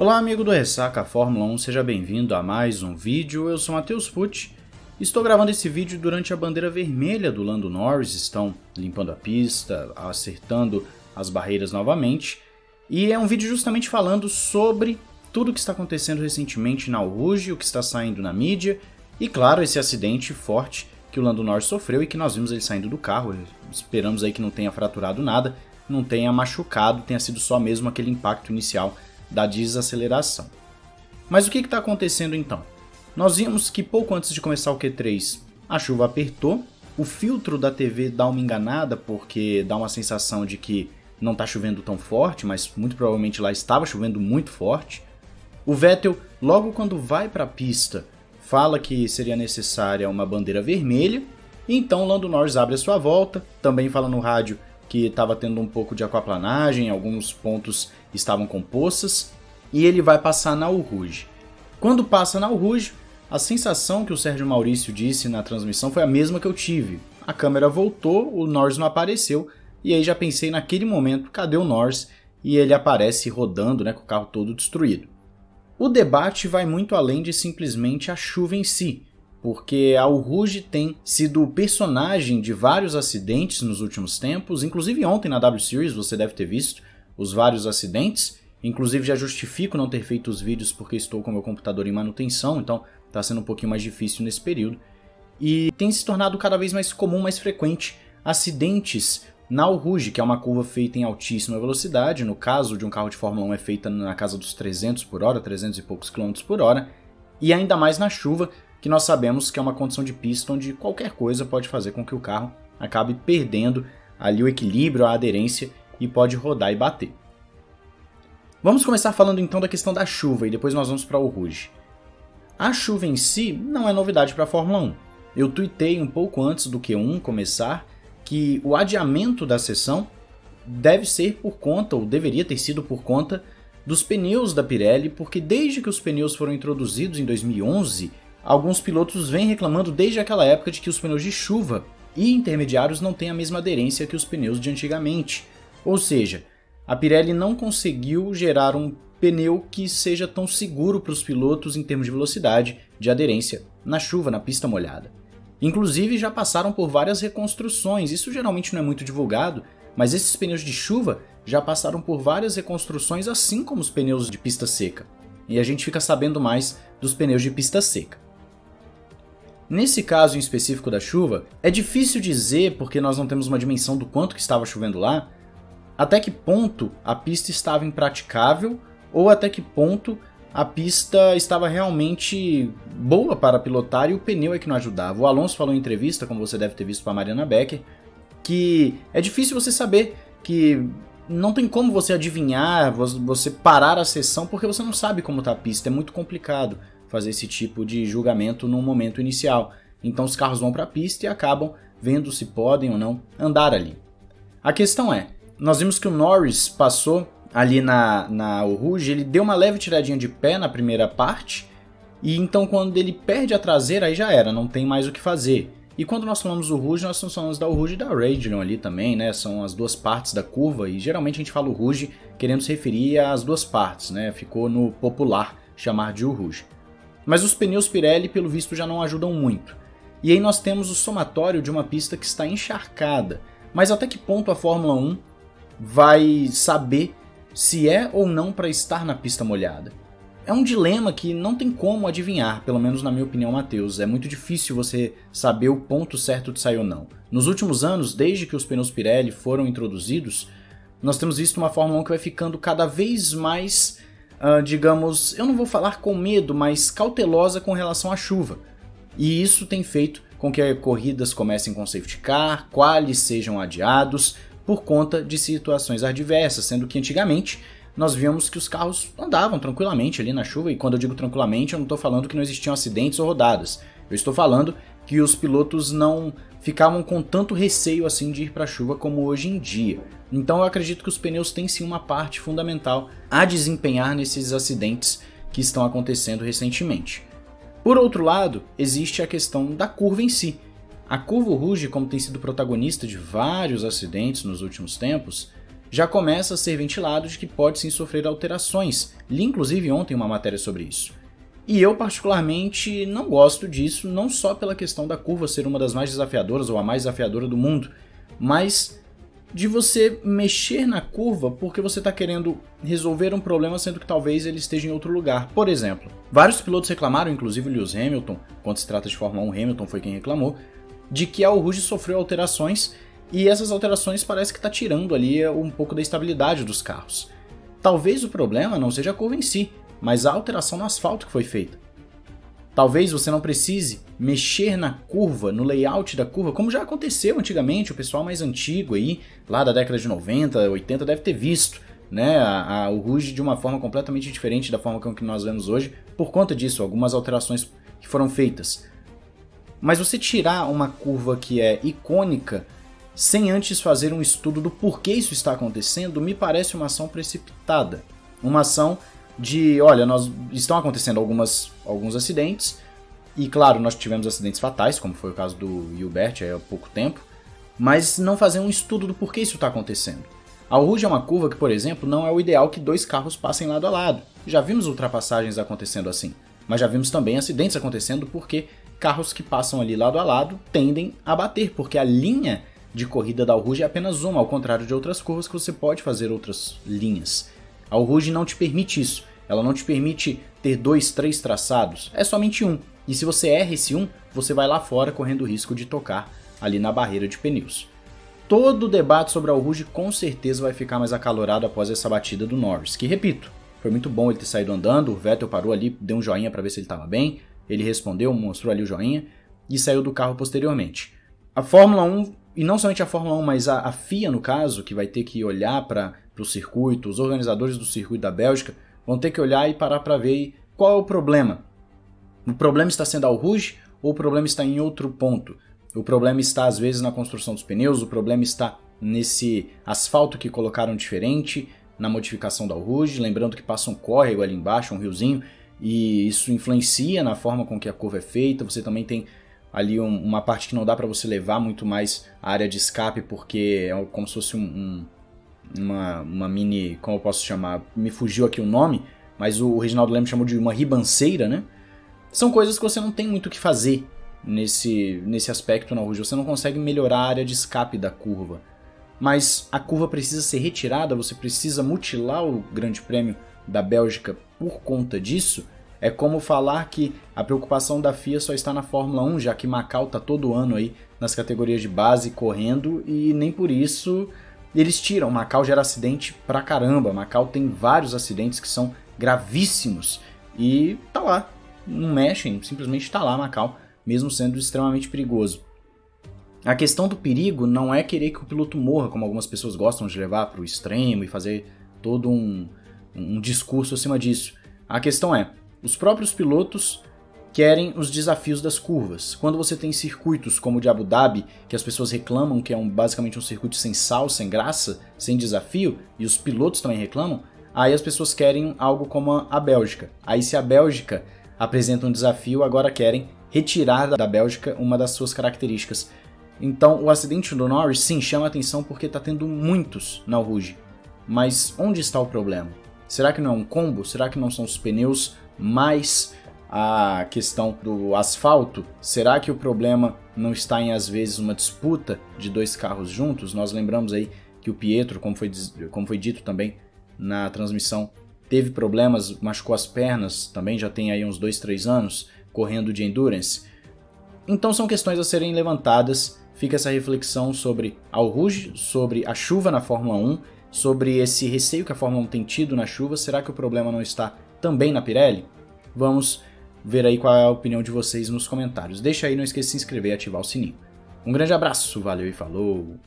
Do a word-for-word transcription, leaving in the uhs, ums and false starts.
Olá amigo do Ressaca Fórmula um, seja bem-vindo a mais um vídeo, eu sou Matheus Fucci. Estou gravando esse vídeo durante a bandeira vermelha do Lando Norris, estão limpando a pista, acertando as barreiras novamente. E é um vídeo justamente falando sobre tudo o que está acontecendo recentemente na Eau Rouge, o que está saindo na mídia. E claro, esse acidente forte que o Lando Norris sofreu e que nós vimos ele saindo do carro. Esperamos aí que não tenha fraturado nada, não tenha machucado, tenha sido só mesmo aquele impacto inicial da desaceleração. Mas o que está acontecendo então? Nós vimos que pouco antes de começar o Q três, a chuva apertou, o filtro da T V dá uma enganada porque dá uma sensação de que não está chovendo tão forte, mas muito provavelmente lá estava chovendo muito forte. O Vettel, logo quando vai para a pista, fala que seria necessária uma bandeira vermelha, e então Lando Norris abre a sua volta, também fala no rádio que estava tendo um pouco de aquaplanagem, alguns pontos estavam com poças, e ele vai passar na Eau Rouge. Quando passa na Eau Rouge, a sensação que o Sérgio Maurício disse na transmissão foi a mesma que eu tive. A câmera voltou, o Norris não apareceu, e aí já pensei naquele momento, cadê o Norris? E ele aparece rodando, né, com o carro todo destruído. O debate vai muito além de simplesmente a chuva em si, porque a Eau Rouge tem sido o personagem de vários acidentes nos últimos tempos, inclusive ontem na W Series você deve ter visto os vários acidentes. Inclusive já justifico não ter feito os vídeos porque estou com meu computador em manutenção, então está sendo um pouquinho mais difícil nesse período. E tem se tornado cada vez mais comum, mais frequente, acidentes na Eau Rouge, que é uma curva feita em altíssima velocidade, no caso de um carro de Fórmula um é feita na casa dos trezentos por hora, trezentos e poucos quilômetros por hora, e ainda mais na chuva, que nós sabemos que é uma condição de pista onde qualquer coisa pode fazer com que o carro acabe perdendo ali o equilíbrio, a aderência, e pode rodar e bater. Vamos começar falando então da questão da chuva e depois nós vamos para o Eau Rouge. A chuva em si não é novidade para a Fórmula um. Eu tuitei um pouco antes do Q um começar que o adiamento da sessão deve ser por conta, ou deveria ter sido por conta, dos pneus da Pirelli, porque desde que os pneus foram introduzidos em dois mil e onze, alguns pilotos vêm reclamando desde aquela época de que os pneus de chuva e intermediários não têm a mesma aderência que os pneus de antigamente. Ou seja, a Pirelli não conseguiu gerar um pneu que seja tão seguro para os pilotos em termos de velocidade, de aderência, na chuva, na pista molhada. Inclusive já passaram por várias reconstruções, isso geralmente não é muito divulgado, mas esses pneus de chuva já passaram por várias reconstruções assim como os pneus de pista seca. E a gente fica sabendo mais dos pneus de pista seca. Nesse caso em específico da chuva, é difícil dizer porque nós não temos uma dimensão do quanto que estava chovendo lá, até que ponto a pista estava impraticável ou até que ponto a pista estava realmente boa para pilotar e o pneu é que não ajudava. O Alonso falou em entrevista, como você deve ter visto para a Mariana Becker, que é difícil você saber, que não tem como você adivinhar, você parar a sessão porque você não sabe como está a pista, é muito complicado fazer esse tipo de julgamento num momento inicial. Então os carros vão para a pista e acabam vendo se podem ou não andar ali. A questão é, nós vimos que o Norris passou ali na, na Eau Rouge, ele deu uma leve tiradinha de pé na primeira parte, e então quando ele perde a traseira, aí já era, não tem mais o que fazer. E quando nós falamos Eau Rouge, nós falamos da Eau Rouge e da Raidillon ali também, né? São as duas partes da curva, e geralmente a gente fala Eau Rouge querendo se referir às duas partes, né? Ficou no popular chamar de Eau Rouge. Mas os pneus Pirelli, pelo visto, já não ajudam muito. E aí nós temos o somatório de uma pista que está encharcada. Mas até que ponto a Fórmula um vai saber se é ou não para estar na pista molhada? É um dilema que não tem como adivinhar, pelo menos na minha opinião, Matheus. É muito difícil você saber o ponto certo de sair ou não. Nos últimos anos, desde que os pneus Pirelli foram introduzidos, nós temos visto uma Fórmula um que vai ficando cada vez mais, uh, digamos, eu não vou falar com medo, mas cautelosa com relação à chuva. E isso tem feito com que corridas comecem com safety car, qualis sejam adiados, por conta de situações adversas, sendo que antigamente nós víamos que os carros andavam tranquilamente ali na chuva, e quando eu digo tranquilamente eu não estou falando que não existiam acidentes ou rodadas, eu estou falando que os pilotos não ficavam com tanto receio assim de ir para a chuva como hoje em dia. Então eu acredito que os pneus têm sim uma parte fundamental a desempenhar nesses acidentes que estão acontecendo recentemente. Por outro lado, existe a questão da curva em si. A curva Eau Rouge, como tem sido protagonista de vários acidentes nos últimos tempos, já começa a ser ventilado de que pode sim sofrer alterações. Li inclusive ontem uma matéria sobre isso. E eu particularmente não gosto disso, não só pela questão da curva ser uma das mais desafiadoras ou a mais desafiadora do mundo, mas de você mexer na curva porque você está querendo resolver um problema sendo que talvez ele esteja em outro lugar. Por exemplo, vários pilotos reclamaram, inclusive o Lewis Hamilton, quando se trata de Fórmula um, Hamilton foi quem reclamou, de que a Eau Rouge sofreu alterações e essas alterações parece que está tirando ali um pouco da estabilidade dos carros. Talvez o problema não seja a curva em si, mas a alteração no asfalto que foi feita. Talvez você não precise mexer na curva, no layout da curva, como já aconteceu antigamente, o pessoal mais antigo aí, lá da década de noventa, oitenta, deve ter visto, né, a Eau Rouge de uma forma completamente diferente da forma que nós vemos hoje, por conta disso, algumas alterações que foram feitas. Mas você tirar uma curva que é icônica, sem antes fazer um estudo do porquê isso está acontecendo, me parece uma ação precipitada, uma ação de, olha, nós, estão acontecendo algumas, alguns acidentes, e claro, nós tivemos acidentes fatais, como foi o caso do Hubert há pouco tempo, mas não fazer um estudo do porquê isso está acontecendo. A Eau Rouge é uma curva que, por exemplo, não é o ideal que dois carros passem lado a lado. Já vimos ultrapassagens acontecendo assim, mas já vimos também acidentes acontecendo porque carros que passam ali lado a lado tendem a bater, porque a linha de corrida da Eau Rouge é apenas uma, ao contrário de outras curvas que você pode fazer outras linhas. A Eau Rouge não te permite isso, ela não te permite ter dois, três traçados, é somente um. E se você erra esse um, você vai lá fora correndo o risco de tocar ali na barreira de pneus. Todo o debate sobre a Eau Rouge com certeza vai ficar mais acalorado após essa batida do Norris, que repito, foi muito bom ele ter saído andando, o Vettel parou ali, deu um joinha para ver se ele estava bem, ele respondeu, mostrou ali o joinha e saiu do carro posteriormente. A Fórmula um, e não somente a Fórmula um, mas a, a F I A no caso, que vai ter que olhar para o circuito, os organizadores do circuito da Bélgica vão ter que olhar e parar para ver qual é o problema. O problema está sendo a Eau Rouge ou o problema está em outro ponto? O problema está às vezes na construção dos pneus, o problema está nesse asfalto que colocaram diferente, na modificação da Eau Rouge, lembrando que passa um córrego ali embaixo, um riozinho, e isso influencia na forma com que a curva é feita. Você também tem ali um, uma parte que não dá para você levar muito mais a área de escape, porque é como se fosse um, um, uma, uma mini, como eu posso chamar, me fugiu aqui o nome, mas o Reginaldo Leme chamou de uma ribanceira, né? São coisas que você não tem muito o que fazer nesse, nesse aspecto na Eau Rouge, você não consegue melhorar a área de escape da curva, mas a curva precisa ser retirada, você precisa mutilar o Grande Prêmio da Bélgica por conta disso. É como falar que a preocupação da F I A só está na Fórmula um, já que Macau está todo ano aí nas categorias de base correndo e nem por isso eles tiram. Macau gera acidente pra caramba, Macau tem vários acidentes que são gravíssimos e tá lá, não mexem, simplesmente tá lá Macau, mesmo sendo extremamente perigoso. A questão do perigo não é querer que o piloto morra, como algumas pessoas gostam de levar para o extremo e fazer todo um, um discurso acima disso. A questão é, os próprios pilotos querem os desafios das curvas. Quando você tem circuitos como o de Abu Dhabi, que as pessoas reclamam que é um, basicamente um circuito sem sal, sem graça, sem desafio, e os pilotos também reclamam, aí as pessoas querem algo como a Bélgica. Aí se a Bélgica apresenta um desafio, agora querem retirar da Bélgica uma das suas características. Então o acidente do Norris, sim, chama atenção porque está tendo muitos na Eau Rouge. Mas onde está o problema? Será que não é um combo? Será que não são os pneus mais a questão do asfalto? Será que o problema não está em, às vezes, uma disputa de dois carros juntos? Nós lembramos aí que o Pietro, como foi, como foi dito também na transmissão, teve problemas, machucou as pernas também, já tem aí uns dois, três anos, correndo de Endurance. Então são questões a serem levantadas, fica essa reflexão sobre a Eau Rouge, sobre a chuva na Fórmula um, sobre esse receio que a Fórmula um tem tido na chuva. Será que o problema não está também na Pirelli? Vamos ver aí qual é a opinião de vocês nos comentários. Deixa aí, não esqueça de se inscrever e ativar o sininho. Um grande abraço, valeu e falou!